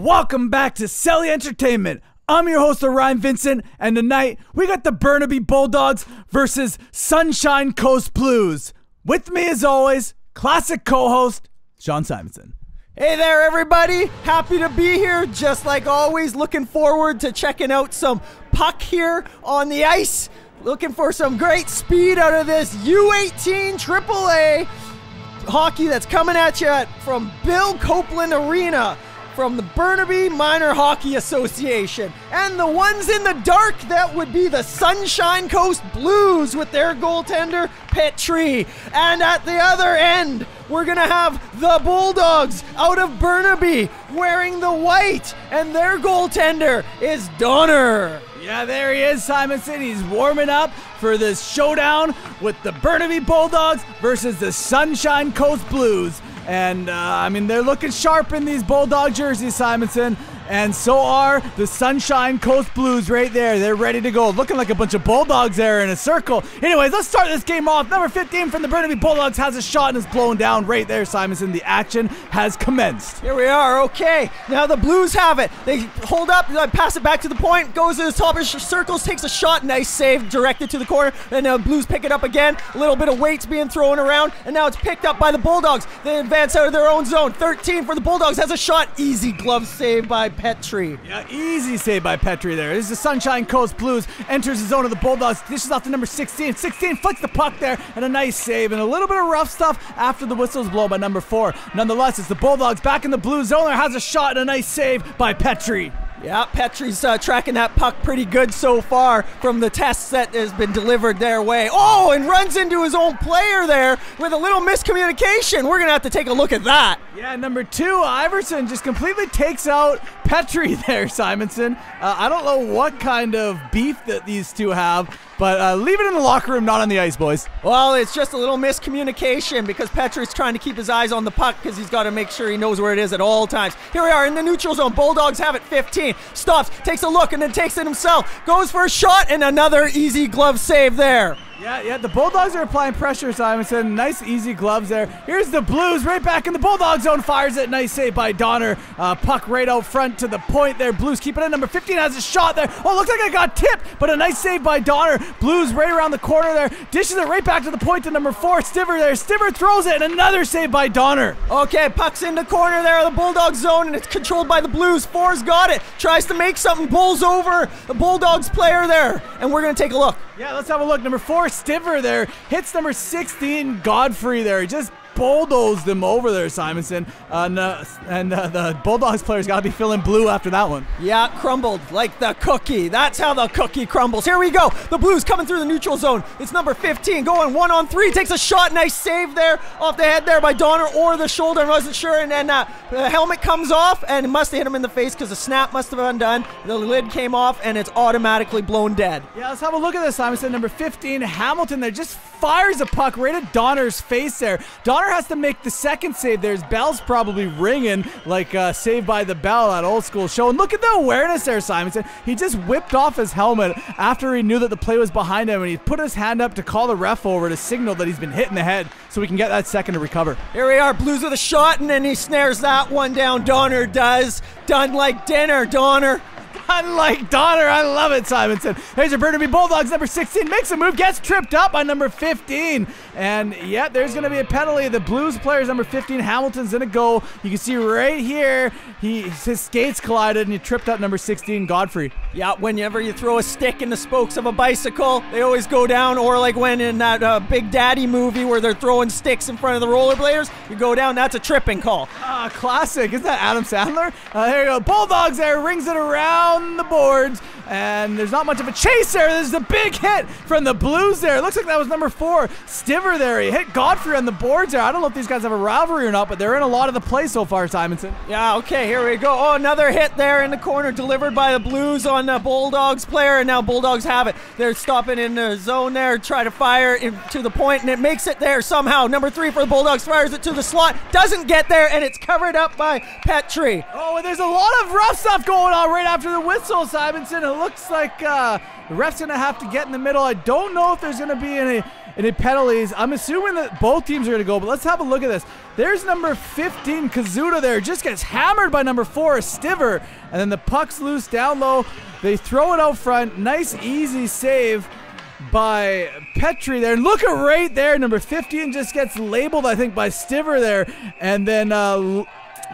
Welcome back to Celly Entertainment. I'm your host, Orion Vincent, and tonight we got the Burnaby Bulldogs versus Sunshine Coast Blues. With me, as always, classic co-host, Sean Simonson. Hey there, everybody. Happy to be here. Just like always, looking forward to checking out some puck here on the ice. Looking for some great speed out of this U18 AAA hockey that's coming at you from Bill Copeland Arena, from the Burnaby Minor Hockey Association, and the ones in the dark, that would be the Sunshine Coast Blues with their goaltender Petrie. And at the other end, we're gonna have the Bulldogs out of Burnaby wearing the white, and their goaltender is Donner. Yeah, there he is, Simonson. He's warming up for this showdown with the Burnaby Bulldogs versus the Sunshine Coast Blues. And, I mean, they're looking sharp in these Bulldog jerseys, Simonson. And so are the Sunshine Coast Blues right there. They're ready to go. Looking like a bunch of Bulldogs there in a circle. Anyways, let's start this game off. Number 15 from the Burnaby Bulldogs has a shot and is blown down right there, Simonson. The action has commenced. Here we are. Okay. Now the Blues have it. They hold up, pass it back to the point, goes to the top of circles, takes a shot. Nice save, directed to the corner. And now Blues pick it up again. A little bit of weight's being thrown around. And now it's picked up by the Bulldogs. They advance out of their own zone. 13 for the Bulldogs has a shot. Easy glove save by Petrie. Yeah, easy save by Petrie there. This is the Sunshine Coast Blues. Enters the zone of the Bulldogs. Dishes off to number 16. 16 flicks the puck there, and a nice save. And a little bit of rough stuff after the whistles blow by number 4. Nonetheless, it's the Bulldogs back in the blue zone. There has a shot and a nice save by Petrie. Yeah, Petrie's tracking that puck pretty good so far from the tests that has been delivered their way. Oh, and runs into his own player there with a little miscommunication. We're going to have to take a look at that. Yeah, number 2, Iverson, just completely takes out Petrie there, Simonson. I don't know what kind of beef that these two have, but leave it in the locker room, not on the ice, boys. Well, it's just a little miscommunication because Petrie's trying to keep his eyes on the puck because he's got to make sure he knows where it is at all times. Here we are in the neutral zone. Bulldogs have it, 15. Stops, takes a look, and then takes it himself. Goes for a shot, and another easy glove save there. Yeah, the Bulldogs are applying pressure, Simonson. Nice, easy gloves there. Here's the Blues right back in the Bulldog zone. Fires it. Nice save by Donner. Puck right out front to the point there. Blues keep it in. Number 15 has a shot there. Oh, looks like it got tipped, but a nice save by Donner. Blues right around the corner there. Dishes it right back to the point to number 4. Stiver there. Stiver throws it, and another save by Donner. Okay, puck's in the corner there of the Bulldog zone, and it's controlled by the Blues. 4's got it. Tries to make something. Pulls over the Bulldogs player there, and we're going to take a look. Yeah, let's have a look. Number 4. Stiver there, hits number 16, Godfrey there, just bulldozed them over there, Simonson. The Bulldogs player's got to be feeling blue after that one. Yeah, crumbled like the cookie. That's how the cookie crumbles. Here we go. The Blues coming through the neutral zone. It's number 15 going 1-on-3. Takes a shot. Nice save there off the head there by Donner or the shoulder. I wasn't sure. And then the helmet comes off and it must have hit him in the face because the snap must have undone. The lid came off and it's automatically blown dead. Yeah, let's have a look at this, Simonson. Number 15, Hamilton there just fires a puck right at Donner's face there. Donner has to make the second save. There's bells probably ringing like Saved by the Bell, that old school show. And look at the awareness there, Simonson. He just whipped off his helmet after he knew that the play was behind him, and he put his hand up to call the ref over to signal that he's been hit in the head so we can get that second to recover. Here we are, Blues with a shot, and then he snares that one down. Donner does. Done like dinner, Donner. Unlike Donner, I love it, Simonson. There's your Burnaby Bulldogs, number 16, makes a move, gets tripped up by number 15. And yeah, there's going to be a penalty. The Blues player's number 15, Hamilton's going to go. You can see right here, his skates collided and he tripped up number 16, Godfrey. Yeah, whenever you throw a stick in the spokes of a bicycle, they always go down. Or like when in that Big Daddy movie where they're throwing sticks in front of the rollerbladers, you go down, that's a tripping call. Classic. Isn't that Adam Sandler? There you go. Bulldogs there, rings it around the boards, and there's not much of a chase there. There's a big hit from the Blues there. It looks like that was number 4, Stiver there. He hit Godfrey on the boards there. I don't know if these guys have a rivalry or not, but they're in a lot of the play so far, Simonson. Yeah, okay, here we go. Oh, another hit there in the corner delivered by the Blues on the Bulldogs player, and now Bulldogs have it. They're stopping in the zone there, try to fire to the point, and it makes it there somehow. Number 3 for the Bulldogs fires it to the slot, doesn't get there, and it's covered up by Petrie. Oh, and there's a lot of rough stuff going on right after the whistle, Simonson. It looks like the ref's going to have to get in the middle. I don't know if there's going to be any any penalties. I'm assuming that both teams are going to go, but let's have a look at this. There's number 15, Kazuda there. Just gets hammered by number 4, Stiver. And then the puck's loose down low. They throw it out front. Nice, easy save by Petri there. Look at right there. Number 15 just gets labeled, I think, by Stiver there. And then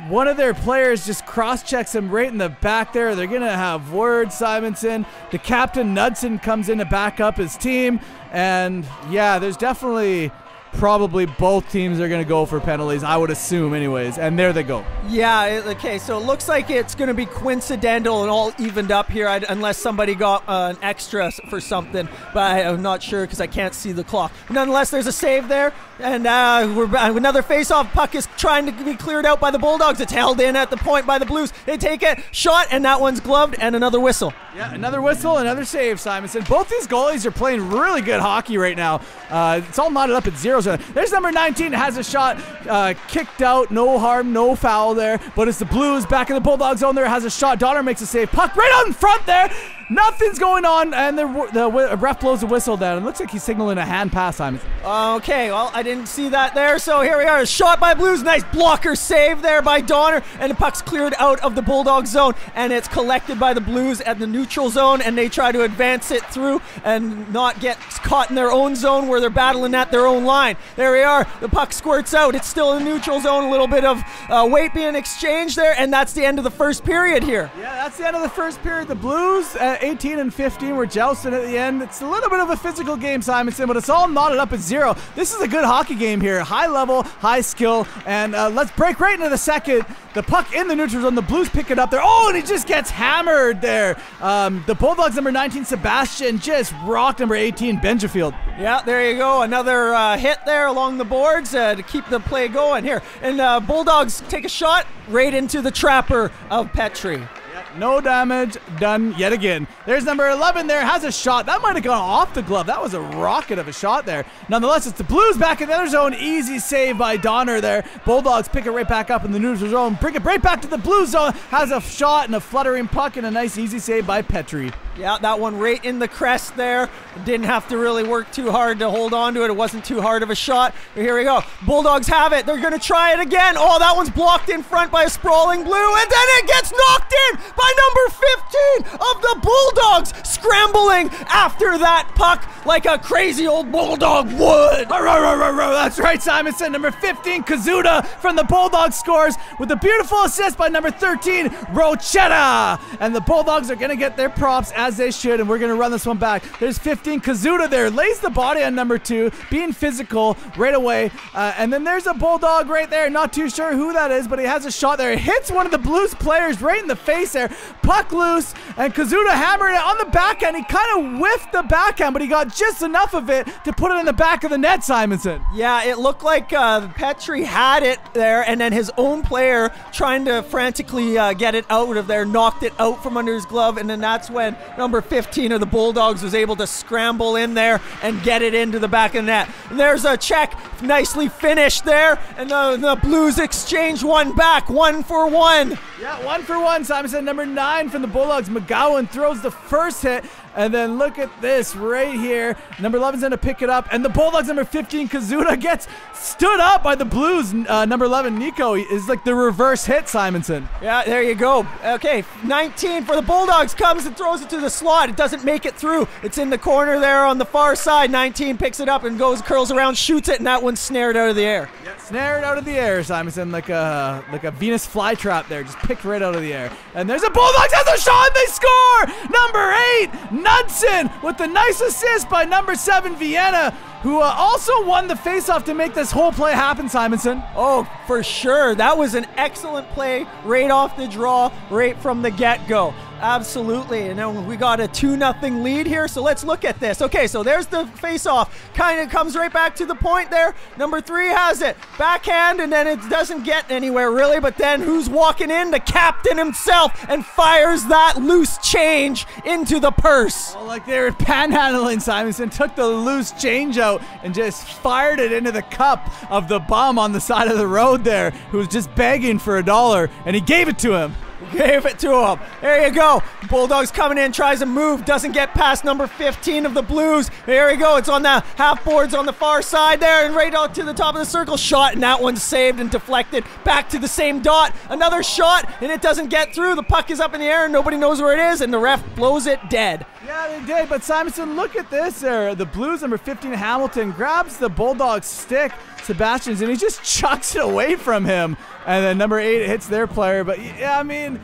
one of their players just cross-checks him right in the back there. They're going to have word, Simonson. The captain, Knudsen, comes in to back up his team. And, yeah, there's definitely probably both teams are going to go for penalties, I would assume anyways. And there they go. Yeah, okay, so it looks like it's going to be coincidental and all evened up here, unless somebody got an extra for something. But I'm not sure because I can't see the clock. Nonetheless, there's a save there. And another face-off. Puck is trying to be cleared out by the Bulldogs. It's held in at the point by the Blues. They take it, shot, and that one's gloved, and another whistle. Yeah, another whistle, another save, Simonson. Both these goalies are playing really good hockey right now. It's all knotted up at zeros. There's number 19, has a shot kicked out. No harm, no foul there. But it's the Blues back in the Bulldog zone there. Has a shot. Donner makes a save. Puck right out in front there. Nothing's going on, and the ref blows the whistle down. It looks like he's signaling a hand pass, Simonson. Okay, well, I didn't see that there, so here we are. A shot by Blues. Nice blocker save there by Donner, and the puck's cleared out of the Bulldog zone, and it's collected by the Blues at the neutral zone, and they try to advance it through and not get caught in their own zone where they're battling at their own line. There we are. The puck squirts out. It's still in the neutral zone. A little bit of weight being exchanged there, and that's the end of the first period here. Yeah, that's the end of the first period. The Blues 18 and 15 were jousting at the end. It's a little bit of a physical game, Simonson, but it's all knotted up at zero. This is a good hockey game here. High level, high skill, and let's break right into the second. The puck in the neutral zone. The Blues pick it up there. Oh, and he just gets hammered there. The Bulldogs number 19, Sebastian, just rocked number 18, Benjafield. Yeah, there you go. Another hit there along the boards to keep the play going here. And Bulldogs take a shot right into the trapper of Petri. No damage done yet again. There's number 11 there, has a shot. That might have gone off the glove. That was a rocket of a shot there. Nonetheless, it's the Blues back in the other zone. Easy save by Donner there. Bulldogs pick it right back up in the neutral zone. Bring it right back to the Blues zone. Has a shot and a fluttering puck and a nice easy save by Petri. Yeah, that one right in the crest there. Didn't have to really work too hard to hold on to it. It wasn't too hard of a shot. But here we go. Bulldogs have it. They're going to try it again. Oh, that one's blocked in front by a sprawling Blue. And then it gets knocked in by number 15 of the Bulldogs, scrambling after that puck like a crazy old Bulldog would. That's right, Simonson. Number 15, Kazuda from the Bulldogs scores with a beautiful assist by number 13, Rochetta. And the Bulldogs are going to get their props as they should, and we're going to run this one back. There's 15, Kazuda there. Lays the body on number 2, being physical right away. And then there's a Bulldog right there. Not too sure who that is, but he has a shot there. It hits one of the Blues players right in the face there. Puck loose, and Kazuda hammered it on the backhand. He kind of whiffed the backhand, but he got just enough of it to put it in the back of the net, Simonson. Yeah, it looked like Petri had it there, and then his own player trying to frantically get it out of there, knocked it out from under his glove, and then that's when number 15 of the Bulldogs was able to scramble in there and get it into the back of the net. And there's a check, nicely finished there, and the Blues exchange one back, 1-for-1. Yeah, 1-for-1, Simonson. Number 9 from the Bulldogs, McGowan, throws the first hit. And then look at this right here. Number 11's going to pick it up. And the Bulldogs, number 15, Kazuda, gets stood up by the Blues. Number 11, Nico, is like the reverse hit, Simonson. Yeah, there you go. Okay, 19 for the Bulldogs comes and throws it to the slot. It doesn't make it through. It's in the corner there on the far side. 19 picks it up and goes, curls around, shoots it, and that one's snared out of the air. Yeah, snared out of the air, Simonson, like a Venus flytrap there. Just picked right out of the air. And there's a Bulldogs, has a shot, and they score! Number 8! Knudsen with the nice assist by number 7, Vienna, who also won the faceoff to make this whole play happen, Simonson. Oh, for sure. That was an excellent play right off the draw, right from the get-go. Absolutely. And then we got a 2-0 lead here, so let's look at this. Okay, so there's the face-off. Kind of comes right back to the point there. Number 3 has it. Backhand, and then it doesn't get anywhere, really, but then who's walking in? The captain himself, and fires that loose change into the purse. Oh, like they were panhandling, Simonson. Took the loose change out and just fired it into the cup of the bum on the side of the road there, who was just begging for $1, and he gave it to him. Gave it to him. There you go. Bulldogs coming in, tries to move, doesn't get past number 15 of the Blues. There you go. It's on the half boards on the far side there and right out to the top of the circle. Shot, and that one's saved and deflected back to the same dot. Another shot, and it doesn't get through. The puck is up in the air, and nobody knows where it is, and the ref blows it dead. Yeah, they did, but Simonson, look at this there. The Blues, number 15, Hamilton, grabs the Bulldogs' stick, Sebastian's, and he just chucks it away from him. And then number 8 hits their player. But yeah, I mean,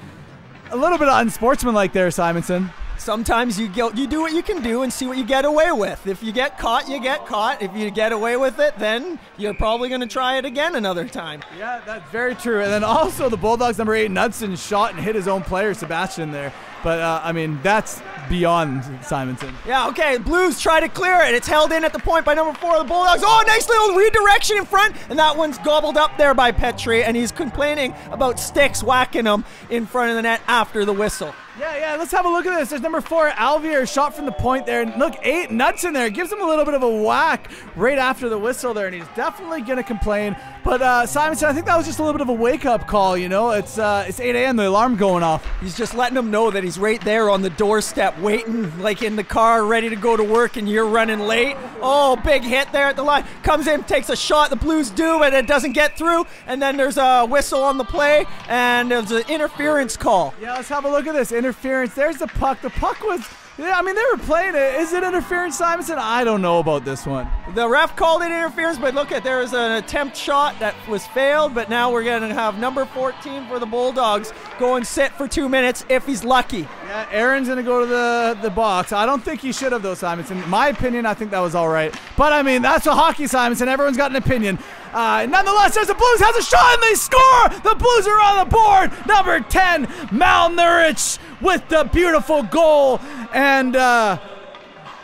a little bit unsportsmanlike there, Simonson. Sometimes you do what you can do and see what you get away with. If you get caught, you get caught. If you get away with it, then you're probably going to try it again another time. Yeah, that's very true. And then also the Bulldogs number 8, Knudsen, shot and hit his own player, Sebastian, there. But, I mean, that's beyond Simonson. Yeah, okay, Blues try to clear it. It's held in at the point by number 4 of the Bulldogs. Oh, nice little redirection in front, and that one's gobbled up there by Petrie, and he's complaining about sticks whacking him in front of the net after the whistle. Yeah, let's have a look at this. There's number 4, Alvier, shot from the point there. And look, 8, Nuts in there. Gives him a little bit of a whack right after the whistle there, and he's definitely going to complain. But Simonson, I think that was just a little bit of a wake-up call, you know. It's 8 a.m., the alarm going off. He's just letting him know that he's right there on the doorstep, waiting, like in the car, ready to go to work, and you're running late. Oh, big hit there at the line. Comes in, takes a shot. The Blues do, and it doesn't get through. And then there's a whistle on the play, and there's an interference call. Yeah, let's have a look at this. Interference. There's the puck. The puck was, yeah, I mean, they were playing it. Is it interference, Simonson? I don't know about this one. The ref called it interference, but look at, there was an attempt shot that was failed, but now we're going to have number 14 for the Bulldogs go and sit for 2 minutes if he's lucky. Yeah, Aaron's going to go to the box. I don't think he should have, though, Simonson. In my opinion, I think that was all right. But, I mean, that's a hockey, Simonson. Everyone's got an opinion. Nonetheless, there's the Blues, has a shot, and they score! The Blues are on the board! Number 10, Malnerich with the beautiful goal. And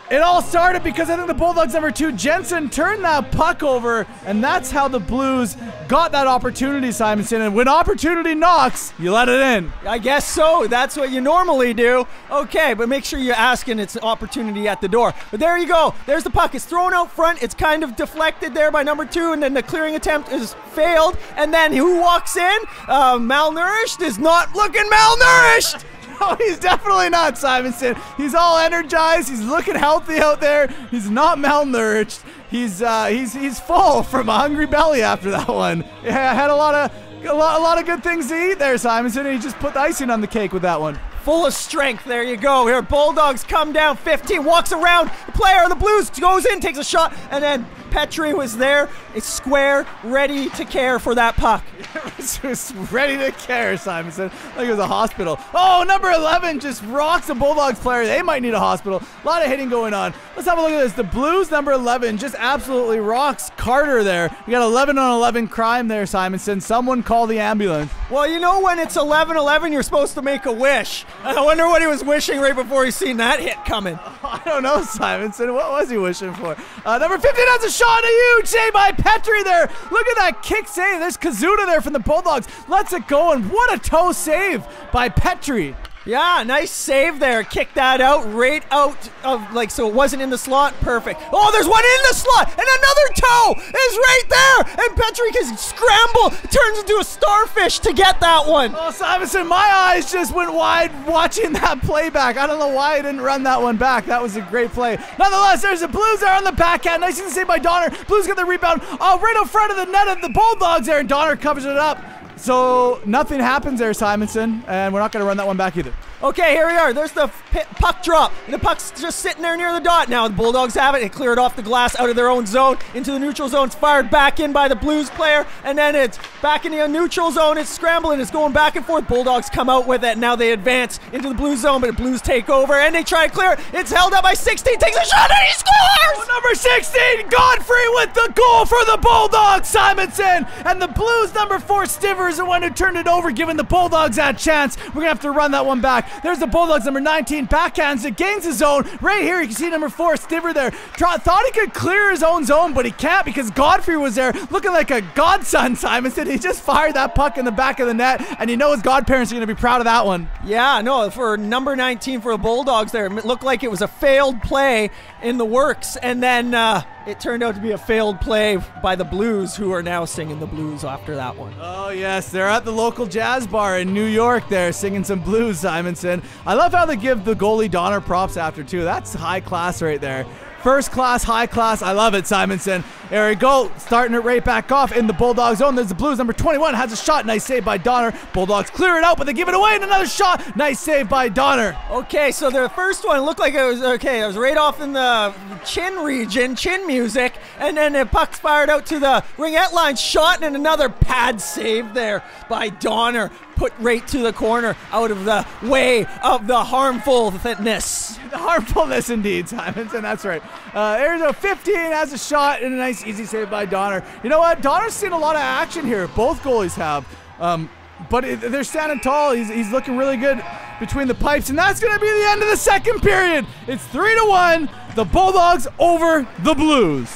it all started because I think the Bulldogs number 2, Jensen, turned that puck over, and that's how the Blues got that opportunity, Simonson. And when opportunity knocks, you let it in. I guess so. That's what you normally do. Okay, but make sure you're asking it's an opportunity at the door. But there you go. There's the puck. It's thrown out front. It's kind of deflected there by number 2, and then the clearing attempt is failed. And then who walks in? Malnourished is not looking malnourished. No, he's definitely not, Simonson. He's all energized. He's looking healthy out there. He's not malnourished. He's full from a hungry belly after that one. Yeah, I had a lot of good things to eat there, Simonson, and he just put the icing on the cake with that one. Full of strength, there you go. Here, Bulldogs come down, 15, walks around. The player of the Blues goes in, takes a shot, and then Petrie was there. It's square, ready to care for that puck. Just ready to care, Simonson. Like it was a hospital. Oh, number 11 just rocks a Bulldogs player. They might need a hospital. A lot of hitting going on. Let's have a look at this. The Blues, number 11, just absolutely rocks Carter there. We got 11 on 11 crime there, Simonson. Someone call the ambulance. Well, you know when it's 11-11, you're supposed to make a wish. I wonder what he was wishing right before he seen that hit coming. I don't know, Simonson. What was he wishing for? Number 15 has a shot, a huge save by Petrie there. Look at that kick save. There's Kazuta there from the Bulldogs. Lets it go, and what a toe save by Petrie. Yeah, nice save there. Kick that out, right out of, like, so it wasn't in the slot. Perfect. Oh, there's one in the slot, and another toe is right there, and Petrie can scramble, turns into a starfish to get that one. Oh, Simonson, my eyes just went wide watching that playback. I don't know why I didn't run that one back. That was a great play. Nonetheless, there's the Blues there on the backhand. Nice to see by Donner. Blues get the rebound. Oh, right in front of the net of the Bulldogs there, and Donner covers it up. So nothing happens there, Simonson, and we're not going to run that one back either. Okay, here we are. There's the puck drop, and the puck's just sitting there near the dot. Now the Bulldogs have it. They clear it off the glass out of their own zone into the neutral zone. It's fired back in by the Blues player, and then it's back in the neutral zone. It's scrambling. It's going back and forth. Bulldogs come out with it. Now they advance into the Blues zone, but the Blues take over, and they try to clear it. It's held up by 16. Takes a shot, and he scores! Oh, number 16, Godfrey with the goal for the Bulldogs, Simonson, and the Blues number 4, Stiver, is the one who turned it over, giving the Bulldogs that chance. We're gonna have to run that one back. There's the Bulldogs number 19, backhands it, gains his zone. Right here, you can see number 4, Stiver there. Thought he could clear his own zone, but he can't because Godfrey was there looking like a godson, Simonson. He just fired that puck in the back of the net, and you know his godparents are gonna be proud of that one. Yeah, no, for number 19 for the Bulldogs there, it looked like it was a failed play in the works, and then It turned out to be a failed play by the Blues, who are now singing the blues after that one. Oh, yes. They're at the local jazz bar in New York there singing some blues, Simonson. I love how they give the goalie Donner props after, too. That's high class right there. First class, high class. I love it, Simonson. There we go. Starting it right back off in the Bulldog zone. There's the Blues. Number 21 has a shot. Nice save by Donner. Bulldogs clear it out, but they give it away and another shot. Nice save by Donner. Okay, so the first one looked like it was okay. It was right off in the chin region, chin music, and then the puck's fired out to the ringette line. Shot and another pad save there by Donner. Put right to the corner, out of the way of the harmfulness. The harmfulness indeed, Simonson, that's right. There's a 15, has a shot, and a nice easy save by Donner. You know what, Donner's seen a lot of action here, both goalies have. But they're standing tall, he's looking really good between the pipes, and that's gonna be the end of the second period. It's 3-1, the Bulldogs over the Blues.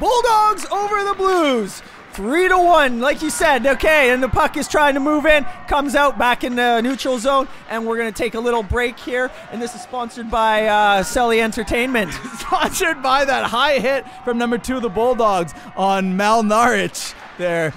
Bulldogs over the Blues. 3-1, like you said, okay, and the puck is trying to move in, comes out back in the neutral zone, and we're going to take a little break here, and this is sponsored by Celly Entertainment. Sponsored by that high hit from number 2 of the Bulldogs on Malnarich there.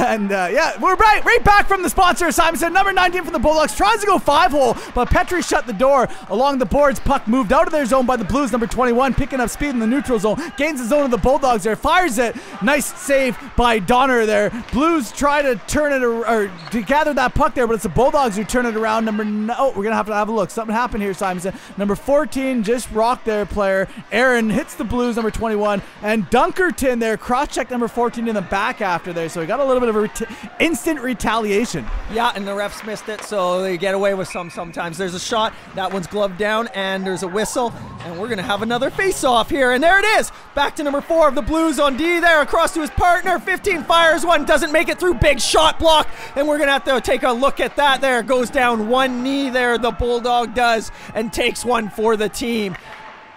And yeah, we're right back from the sponsor, Simonson. Number 19 from the Bulldogs tries to go five-hole, but Petrie shut the door along the boards. Puck moved out of their zone by the Blues. Number 21 picking up speed in the neutral zone, gains the zone of the Bulldogs there, fires it. Nice save by Donner there. Blues try to turn it or to gather that puck there, but it's the Bulldogs who turn it around. Oh, we're gonna have to have a look. Something happened here, Simonson. Number 14 just rocked their player. Aaron hits the Blues number 21, and Dunkerton there cross-checked number 14 in the back after. There, so we got a little bit of a instant retaliation. Yeah, and the refs missed it, so they get away with some sometimes. There's a shot, that one's gloved down, and there's a whistle, and we're gonna have another face-off here, and there it is! Back to number 4 of the Blues on D there, across to his partner, 15 fires one, doesn't make it through, big shot block, and we're gonna have to take a look at that there, goes down one knee there, the Bulldog does, and takes one for the team.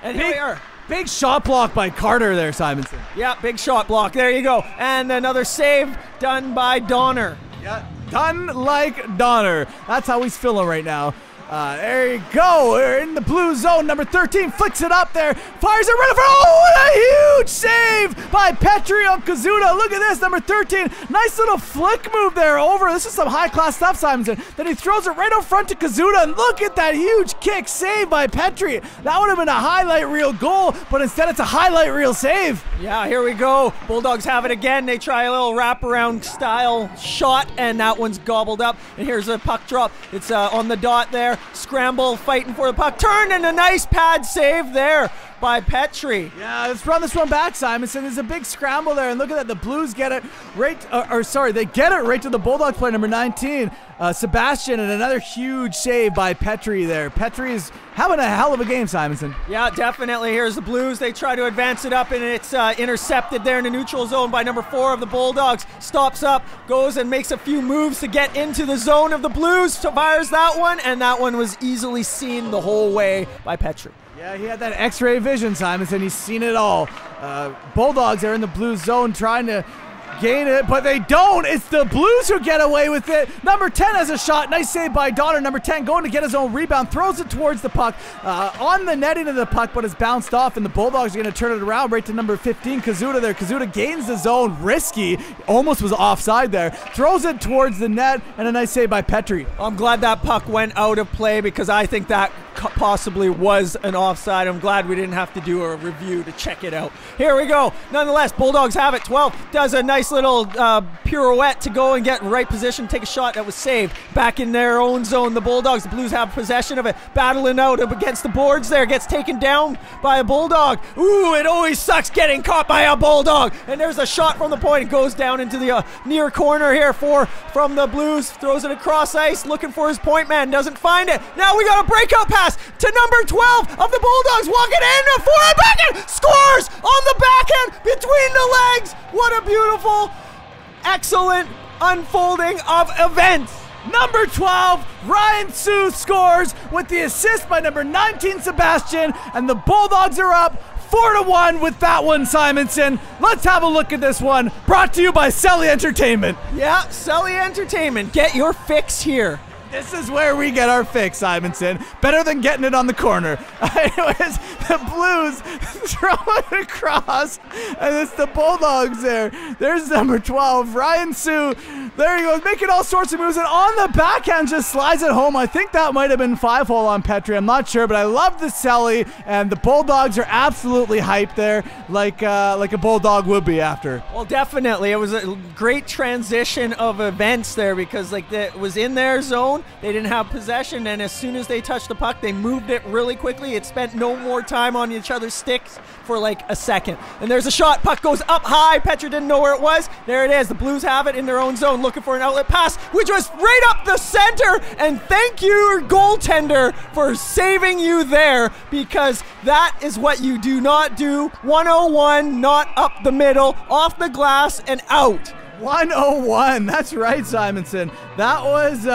And here we are. Big shot block by Carter there, Simonson. Yeah, big shot block. There you go. And another save done by Donner. Yeah, done like Donner. That's how he's feeling right now. There you go. We're in the blue zone. Number 13 flicks it up there. Fires it right over. Oh, what a huge save by Petrie on Kazuda. Look at this. Number 13. Nice little flick move there over. This is some high-class stuff, Simonson. Then he throws it right out front to Kazuda, and look at that huge kick save by Petrie. That would have been a highlight reel goal, but instead it's a highlight reel save. Yeah, here we go. Bulldogs have it again. They try a little wraparound style shot, and that one's gobbled up. And here's a puck drop. It's on the dot there. Scramble, fighting for the puck. Turn, and a nice pad save there by Petrie. Yeah, let's run this one back, Simonson. There's a big scramble there, and look at that. The Blues get it right, they get it right to the Bulldogs player, number 19, Sebastian, and another huge save by Petrie there. Petrie is having a hell of a game, Simonson. Yeah, definitely. Here's the Blues. They try to advance it up, and it's intercepted there in the neutral zone by number 4 of the Bulldogs. Stops up, goes and makes a few moves to get into the zone of the Blues. Fires that one, and that one was easily seen the whole way by Petrie. Yeah, he had that X-ray vision, Simonson. He's seen it all. Bulldogs are in the blue zone trying to gain it, but they don't. It's the Blues who get away with it. Number 10 has a shot. Nice save by Donner. Number 10 going to get his own rebound. Throws it towards the puck. On the netting of the puck, but it's bounced off, and the Bulldogs are going to turn it around right to number 15, Kazuda there. Kazuda gains the zone. Risky. Almost was offside there. Throws it towards the net, and a nice save by Petrie. I'm glad that puck went out of play because I think that possibly was an offside. I'm glad we didn't have to do a review to check it out. Here we go. Nonetheless, Bulldogs have it. 12 does a nice little pirouette to go and get in right position, take a shot that was saved. Back in their own zone, the Bulldogs, the Blues have possession of it, battling out up against the boards there, gets taken down by a Bulldog. Ooh, it always sucks getting caught by a Bulldog. And there's a shot from the point. It goes down into the near corner here from the Blues, throws it across ice, looking for his point man, doesn't find it. Now we got a breakout pass to number 12 of the Bulldogs, walking in for a backhand, scores on the backhand between the legs. What a beautiful, excellent unfolding of events. Number 12, Ryan Hsu scores with the assist by number 19, Sebastian, and the Bulldogs are up 4-1 with that one, Simonson. Let's have a look at this one, brought to you by Celly Entertainment. Yeah, Celly Entertainment, get your fix here. This is where we get our fix, Simonson. Better than getting it on the corner. Anyways, the Blues throw it across, and it's the Bulldogs there. There's number 12, Ryan Sue. There he goes, making all sorts of moves, and on the backhand just slides it home. I think that might have been 5-hole on Petrie. I'm not sure, but I love the Celly, and the Bulldogs are absolutely hyped there, like a Bulldog would be after. Well, definitely. It was a great transition of events there because it was in their zone. They didn't have possession, and as soon as they touched the puck, they moved it really quickly. It spent no more time on each other's sticks for like a second. And there's a shot. Puck goes up high. Petrie didn't know where it was. There it is. The Blues have it in their own zone, looking for an outlet pass, which was right up the center. And thank you, goaltender, for saving you there, because that is what you do not do. 101, not up the middle, off the glass and out. 101. That's right, Simonson. That was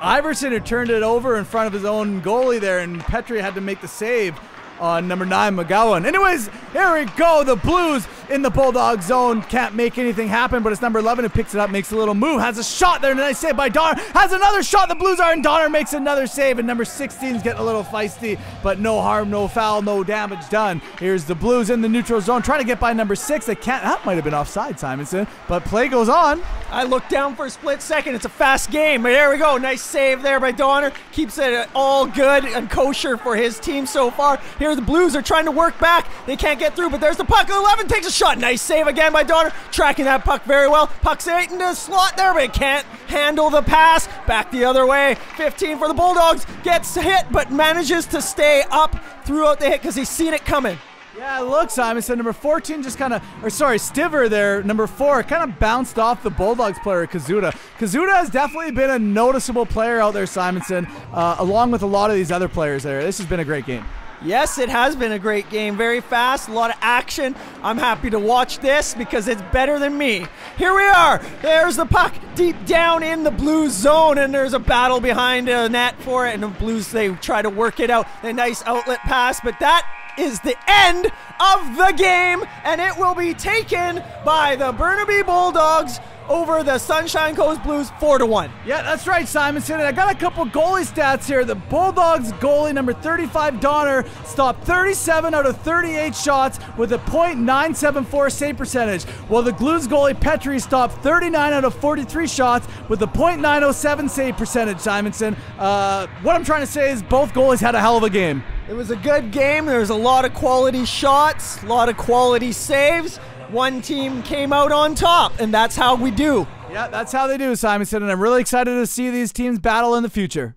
Iverson who turned it over in front of his own goalie there, and Petrie had to make the save on number 9, McGowan. Anyways, here we go. The Blues in the Bulldog zone. Can't make anything happen, but it's number 11 who picks it up, makes a little move, has a shot there, and a nice save by Donner. Has another shot. The Blues are in. Donner makes another save, and number 16's getting a little feisty, but no harm, no foul, no damage done. Here's the Blues in the neutral zone, trying to get by number 6. They can't. That might have been offside, Simonson, but play goes on. I looked down for a split second. It's a fast game, but there we go. Nice save there by Donner. Keeps it all good and kosher for his team so far. Here the Blues are trying to work back. They can't get through, but there's the puck. 11 takes a shot. Nice save again by Donner. Tracking that puck very well. Puck's right into the slot there, but it can't handle the pass. Back the other way. 15 for the Bulldogs. Gets hit, but manages to stay up throughout the hit because he's seen it coming. Yeah, look, Simonson, number 14 just kind of, or sorry, Stiver there, number 4, kind of bounced off the Bulldogs player, Kazuda. Kazuda has definitely been a noticeable player out there, Simonson, along with a lot of these other players there. This has been a great game. Yes, it has been a great game. Very fast, a lot of action. I'm happy to watch this because it's better than me. Here we are. There's the puck deep down in the Blues zone, and there's a battle behind a net for it, and the Blues, they try to work it out. A nice outlet pass, but that is the end of the game, and it will be taken by the Burnaby Bulldogs over the Sunshine Coast Blues 4-1. Yeah, that's right, Simonson. And I got a couple goalie stats here. The Bulldogs goalie, number 35, Donner, stopped 37 out of 38 shots with a .974 save percentage, while the Blues goalie, Petrie, stopped 39 out of 43 shots with a .907 save percentage, Simonson. What I'm trying to say is both goalies had a hell of a game. It was a good game. There was a lot of quality shots, a lot of quality saves. One team came out on top, and that's how we do. Yeah, that's how they do, Simonson, and I'm really excited to see these teams battle in the future.